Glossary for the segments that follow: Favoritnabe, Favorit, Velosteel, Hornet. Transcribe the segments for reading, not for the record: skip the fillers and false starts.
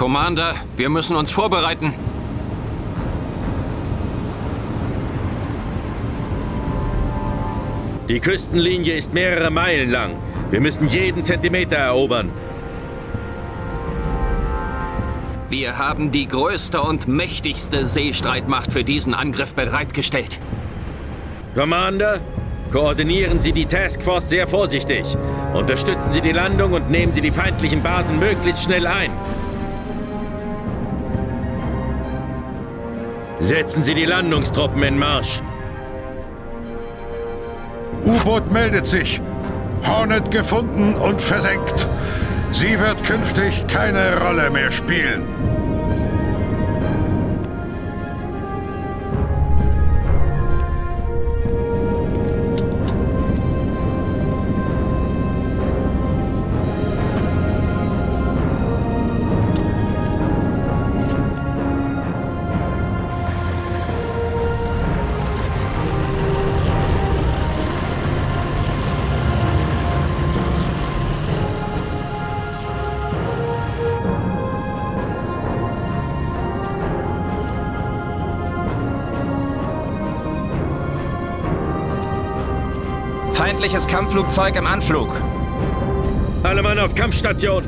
Commander, wir müssen uns vorbereiten. Die Küstenlinie ist mehrere Meilen lang. Wir müssen jeden Zentimeter erobern. Wir haben die größte und mächtigste Seestreitmacht für diesen Angriff bereitgestellt. Commander, koordinieren Sie die Taskforce sehr vorsichtig. Unterstützen Sie die Landung und nehmen Sie die feindlichen Basen möglichst schnell ein. Setzen Sie die Landungstruppen in Marsch. U-Boot meldet sich. Hornet gefunden und versenkt. Sie wird künftig keine Rolle mehr spielen. Feindliches Kampfflugzeug im Anflug. Alle Mann auf Kampfstation!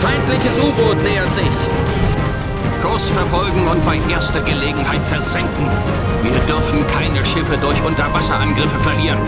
Feindliches U-Boot nähert sich. Kurs verfolgen und bei erster Gelegenheit versenken. Wir dürfen keine Schiffe durch Unterwasserangriffe verlieren.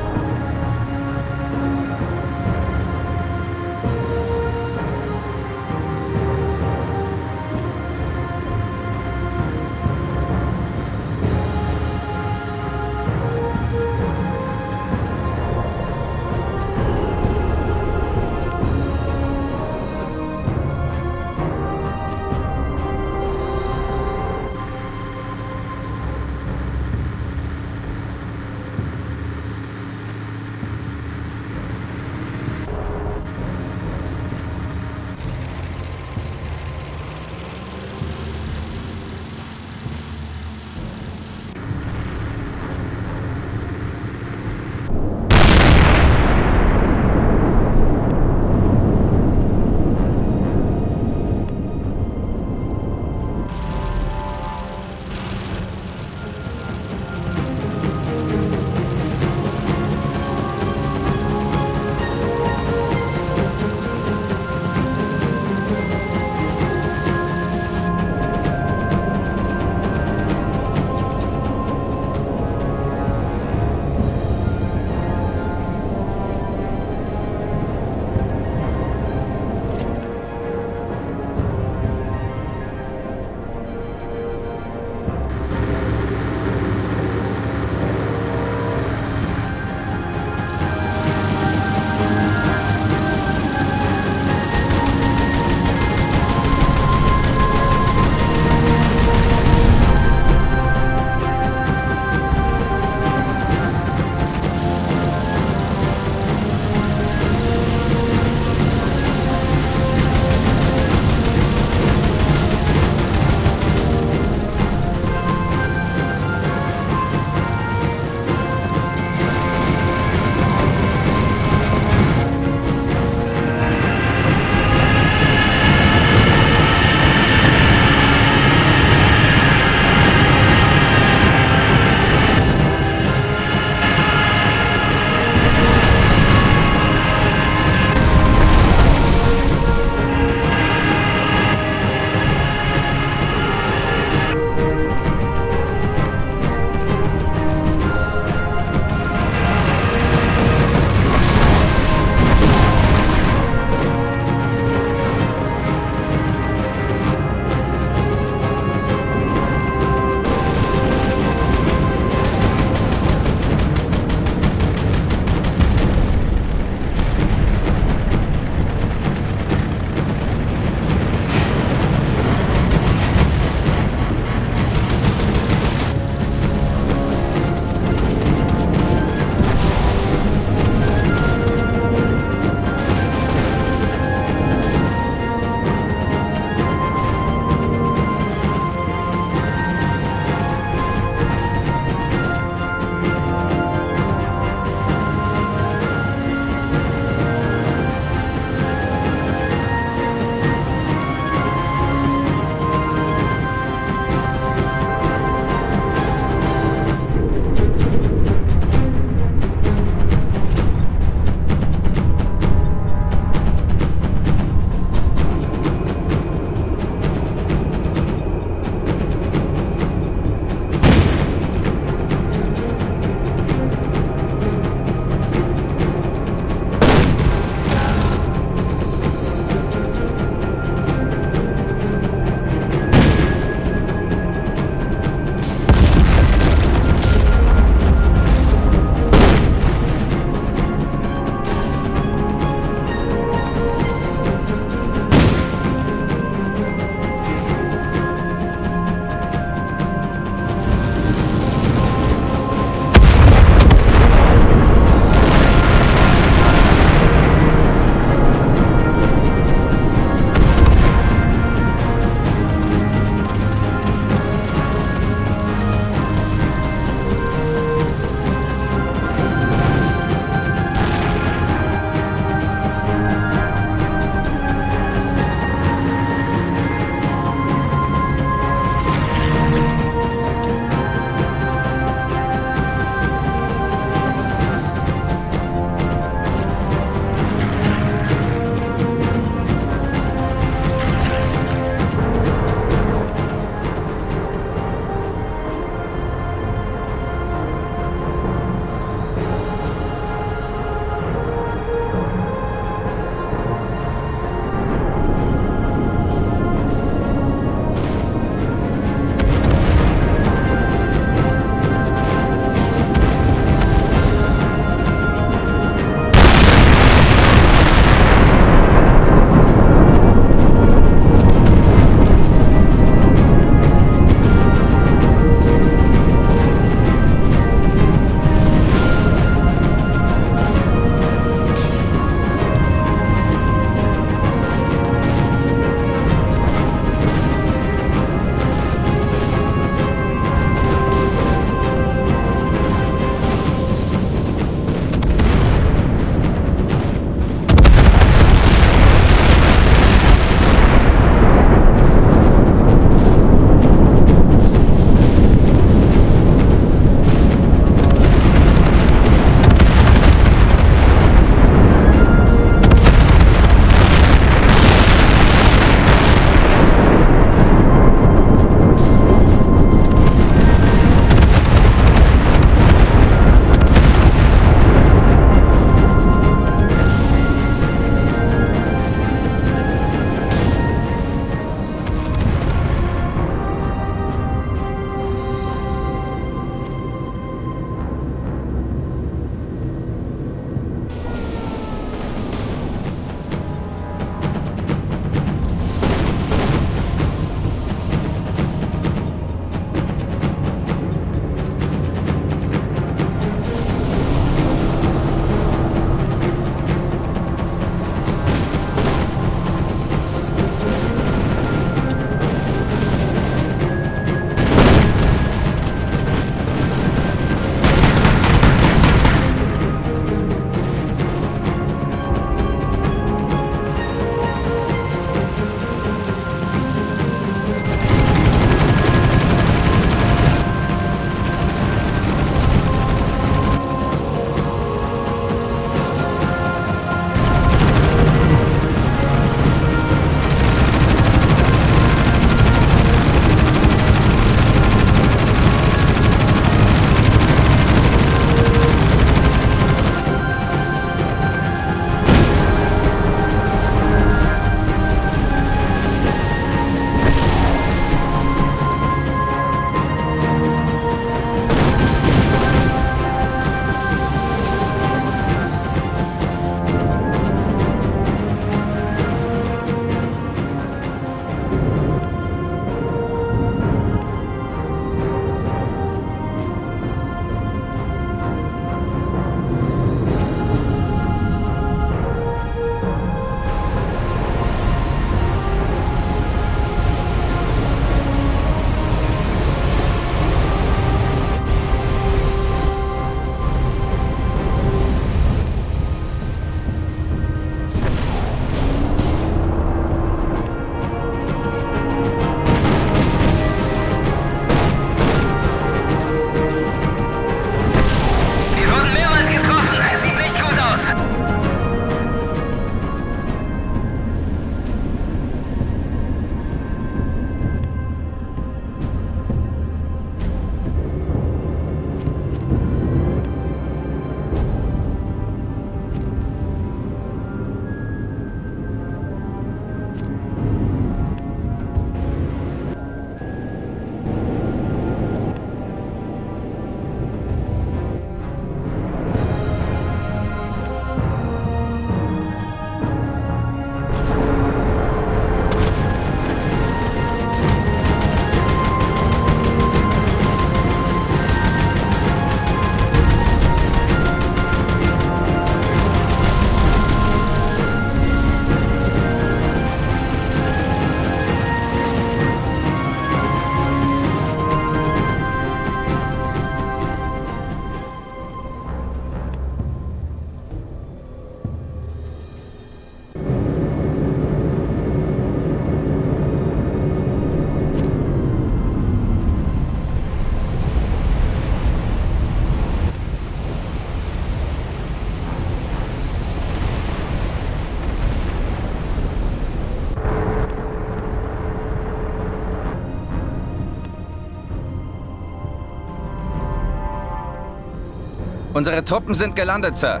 Unsere Truppen sind gelandet, Sir.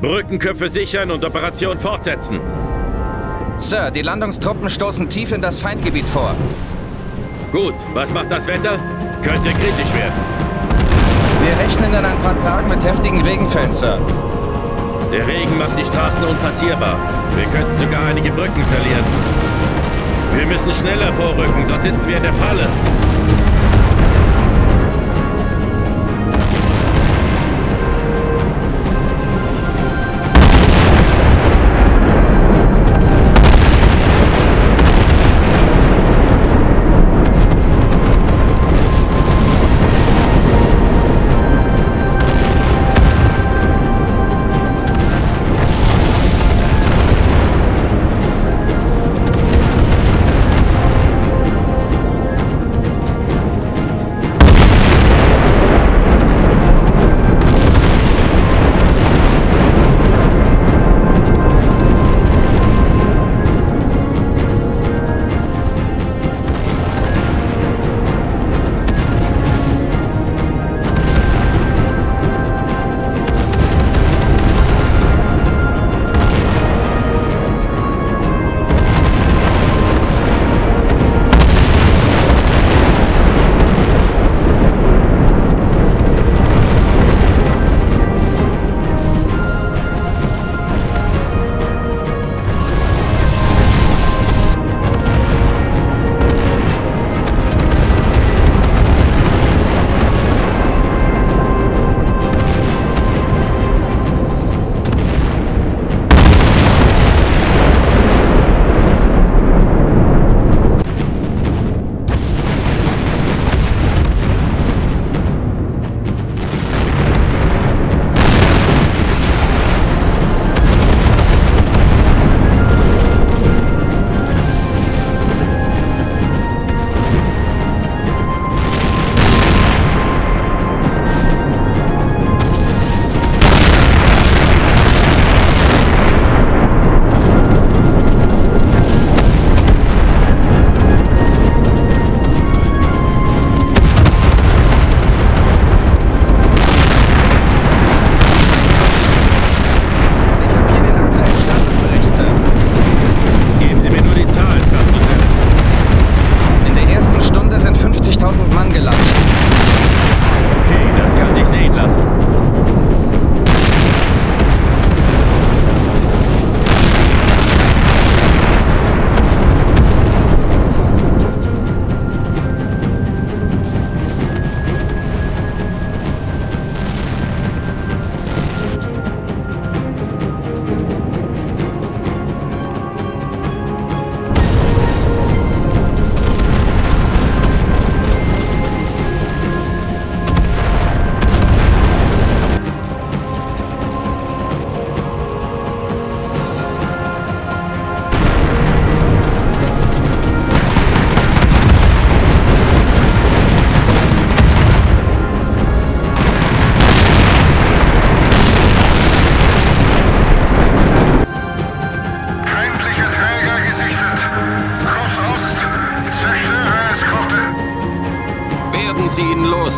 Brückenköpfe sichern und Operation fortsetzen. Sir, die Landungstruppen stoßen tief in das Feindgebiet vor. Gut, was macht das Wetter? Könnte kritisch werden. Wir rechnen in ein paar Tagen mit heftigen Regenfällen, Sir. Der Regen macht die Straßen unpassierbar. Wir könnten sogar einige Brücken verlieren. Wir müssen schneller vorrücken, sonst sitzen wir in der Falle.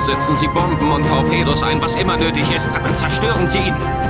Setzen Sie Bomben und Torpedos ein, was immer nötig ist, aber zerstören Sie ihn!